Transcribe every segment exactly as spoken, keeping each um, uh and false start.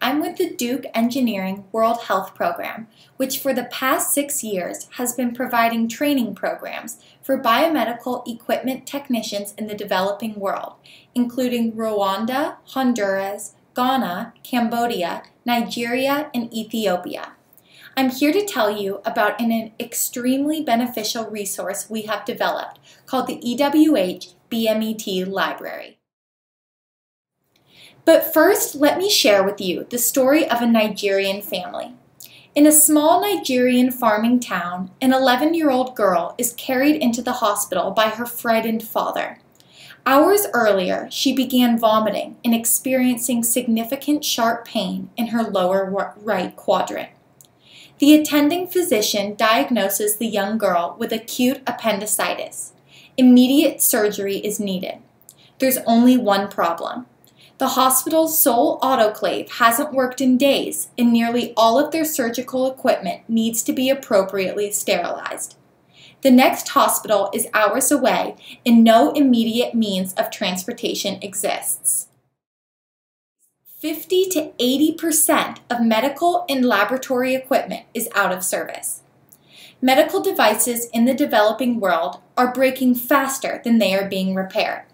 I'm with the Duke Engineering World Health Program, which for the past six years has been providing training programs for biomedical equipment technicians in the developing world, including Rwanda, Honduras, Ghana, Cambodia, Nigeria, and Ethiopia. I'm here to tell you about an extremely beneficial resource we have developed called the E W H B M E T Library. But first, let me share with you the story of a Nigerian family. In a small Nigerian farming town, an eleven-year-old girl is carried into the hospital by her frightened father. Hours earlier, she began vomiting and experiencing significant sharp pain in her lower right quadrant. The attending physician diagnoses the young girl with acute appendicitis. Immediate surgery is needed. There's only one problem. The hospital's sole autoclave hasn't worked in days, and nearly all of their surgical equipment needs to be appropriately sterilized. The next hospital is hours away, and no immediate means of transportation exists. fifty to eighty percent of medical and laboratory equipment is out of service. Medical devices in the developing world are breaking faster than they are being repaired.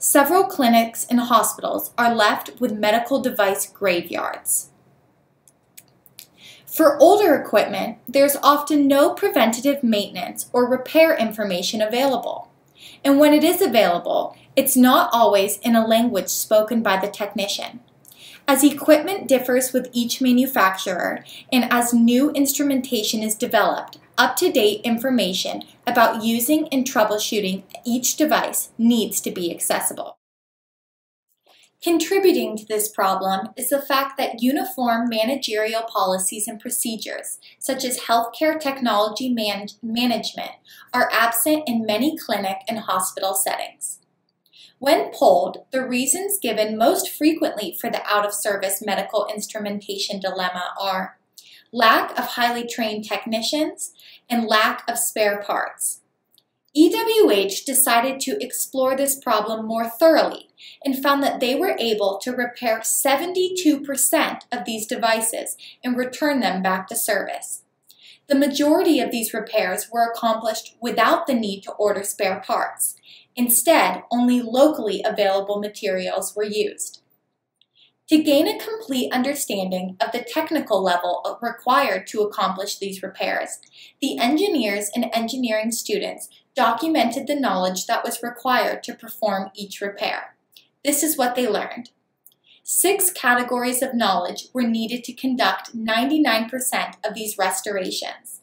Several clinics and hospitals are left with medical device graveyards. For older equipment, there's often no preventative maintenance or repair information available. And when it is available, it's not always in a language spoken by the technician. As equipment differs with each manufacturer and as new instrumentation is developed, up-to-date information about using and troubleshooting each device needs to be accessible. Contributing to this problem is the fact that uniform managerial policies and procedures, such as healthcare technology man- management, are absent in many clinic and hospital settings. When polled, the reasons given most frequently for the out-of-service medical instrumentation dilemma are lack of highly trained technicians, and lack of spare parts. E W H decided to explore this problem more thoroughly and found that they were able to repair seventy-two percent of these devices and return them back to service. The majority of these repairs were accomplished without the need to order spare parts. Instead, only locally available materials were used. To gain a complete understanding of the technical level required to accomplish these repairs, the engineers and engineering students documented the knowledge that was required to perform each repair. This is what they learned. Six categories of knowledge were needed to conduct ninety-nine percent of these restorations.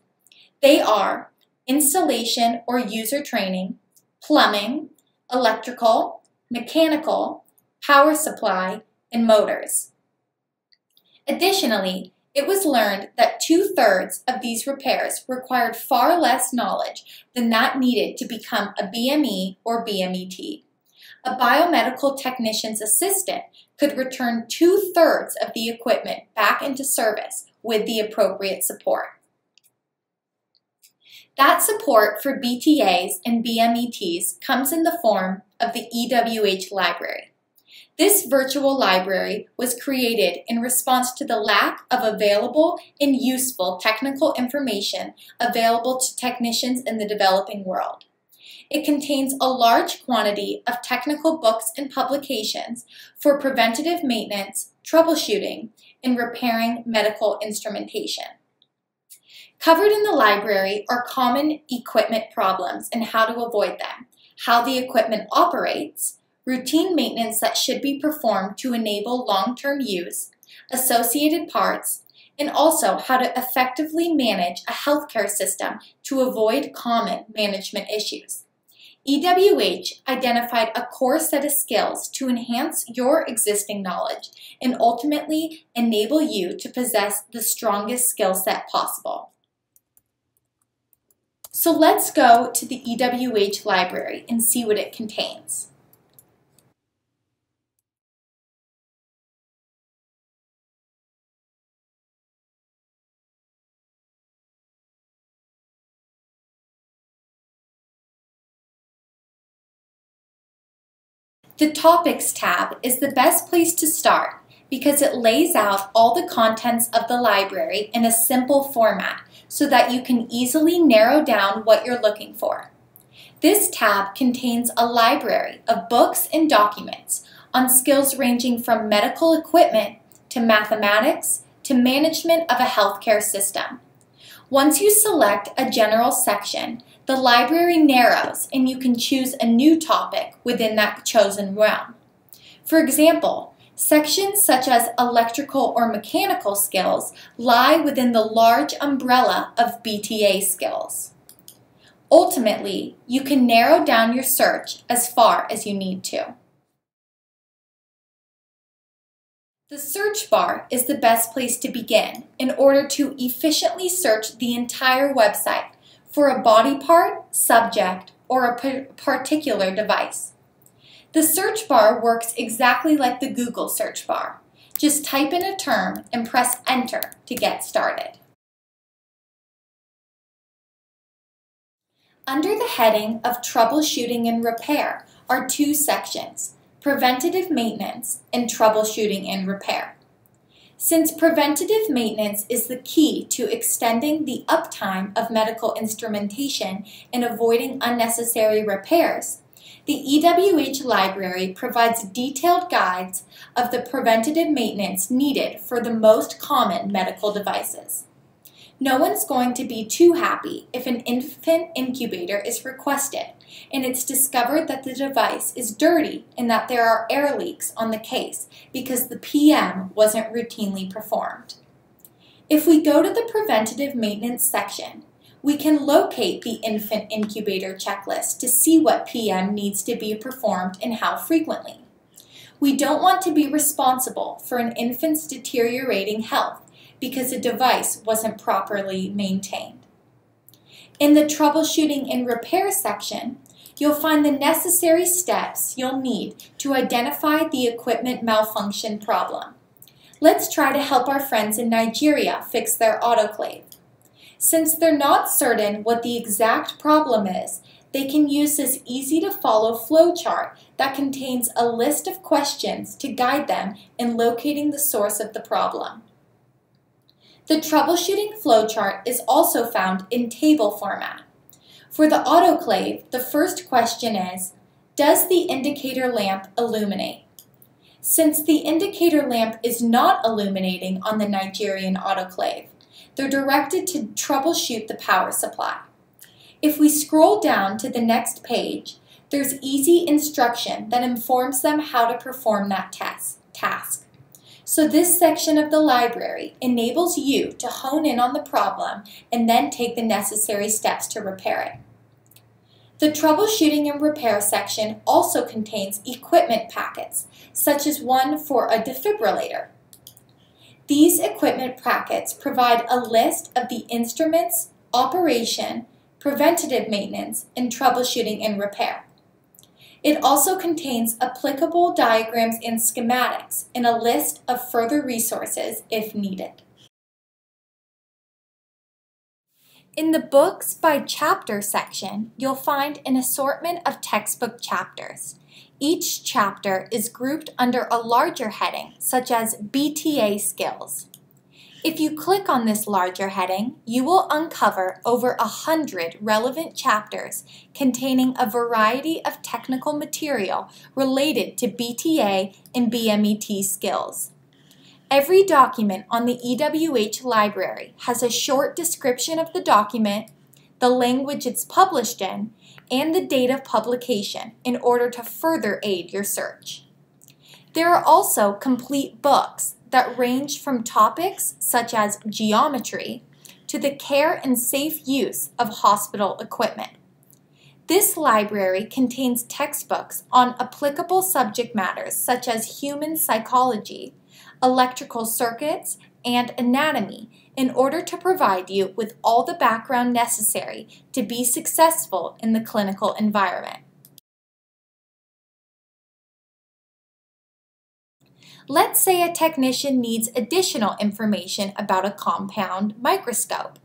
They are installation or user training, plumbing, electrical, mechanical, power supply, and motors. Additionally, it was learned that two-thirds of these repairs required far less knowledge than that needed to become a B M E or B M E T. A biomedical technician's assistant could return two-thirds of the equipment back into service with the appropriate support. That support for B T As and B M E Ts comes in the form of the E W H Library. This virtual library was created in response to the lack of available and useful technical information available to technicians in the developing world. It contains a large quantity of technical books and publications for preventative maintenance, troubleshooting, and repairing medical instrumentation. Covered in the library are common equipment problems and how to avoid them, how the equipment operates, routine maintenance that should be performed to enable long-term use, associated parts, and also how to effectively manage a healthcare system to avoid common management issues. E W H identified a core set of skills to enhance your existing knowledge and ultimately enable you to possess the strongest skill set possible. So let's go to the E W H library and see what it contains. The Topics tab is the best place to start because it lays out all the contents of the library in a simple format so that you can easily narrow down what you're looking for. This tab contains a library of books and documents on skills ranging from medical equipment to mathematics to management of a healthcare system. Once you select a general section, the library narrows and you can choose a new topic within that chosen realm. For example, sections such as electrical or mechanical skills lie within the large umbrella of B T A skills. Ultimately, you can narrow down your search as far as you need to. The search bar is the best place to begin in order to efficiently search the entire website for a body part, subject, or a particular device. The search bar works exactly like the Google search bar. Just type in a term and press Enter to get started. Under the heading of Troubleshooting and Repair are two sections: preventative maintenance and troubleshooting and repair. Since preventative maintenance is the key to extending the uptime of medical instrumentation and avoiding unnecessary repairs, the E W H library provides detailed guides of the preventative maintenance needed for the most common medical devices. No one's going to be too happy if an infant incubator is requested and it's discovered that the device is dirty and that there are air leaks on the case because the P M wasn't routinely performed. If we go to the preventative maintenance section, we can locate the infant incubator checklist to see what P M needs to be performed and how frequently. We don't want to be responsible for an infant's deteriorating health because a device wasn't properly maintained. In the Troubleshooting and Repair section, you'll find the necessary steps you'll need to identify the equipment malfunction problem. Let's try to help our friends in Nigeria fix their autoclave. Since they're not certain what the exact problem is, they can use this easy-to-follow flowchart that contains a list of questions to guide them in locating the source of the problem. The troubleshooting flowchart is also found in table format. For the autoclave, the first question is, does the indicator lamp illuminate? Since the indicator lamp is not illuminating on the Nigerian autoclave, they're directed to troubleshoot the power supply. If we scroll down to the next page, there's easy instruction that informs them how to perform that task. So this section of the library enables you to hone in on the problem and then take the necessary steps to repair it. The Troubleshooting and Repair section also contains equipment packets, such as one for a defibrillator. These equipment packets provide a list of the instruments, operation, preventative maintenance, and troubleshooting and repair. It also contains applicable diagrams and schematics and a list of further resources if needed. In the Books by Chapter section, you'll find an assortment of textbook chapters. Each chapter is grouped under a larger heading, such as B T A Skills. If you click on this larger heading, you will uncover over a hundred relevant chapters containing a variety of technical material related to B T A and B M E T skills. Every document on the E W H library has a short description of the document, the language it's published in, and the date of publication in order to further aid your search. There are also complete books that range from topics such as geometry to the care and safe use of hospital equipment. This library contains textbooks on applicable subject matters such as human psychology, electrical circuits, and anatomy in order to provide you with all the background necessary to be successful in the clinical environment. Let's say a technician needs additional information about a compound microscope.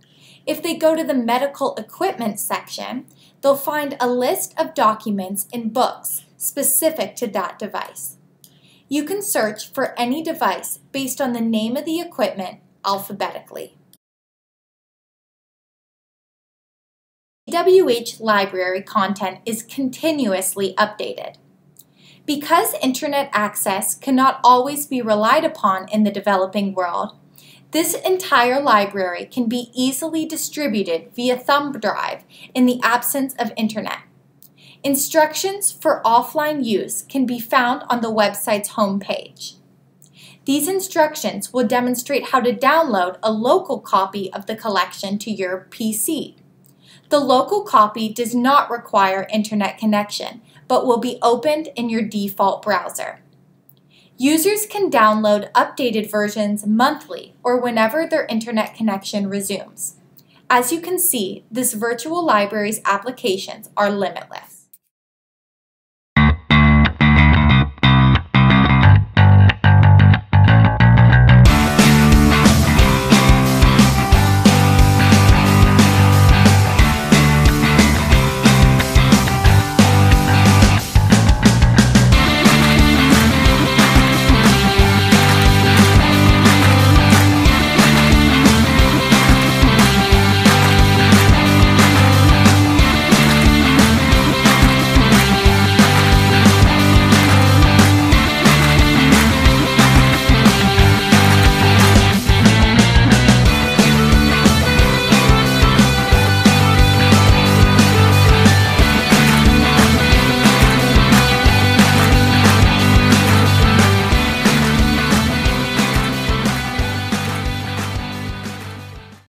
If they go to the medical equipment section, they'll find a list of documents and books specific to that device. You can search for any device based on the name of the equipment alphabetically. E W H library content is continuously updated. Because internet access cannot always be relied upon in the developing world, this entire library can be easily distributed via thumb drive in the absence of internet. Instructions for offline use can be found on the website's homepage. These instructions will demonstrate how to download a local copy of the collection to your P C. The local copy does not require internet connection, but will be opened in your default browser. Users can download updated versions monthly or whenever their internet connection resumes. As you can see, this virtual library's applications are limitless.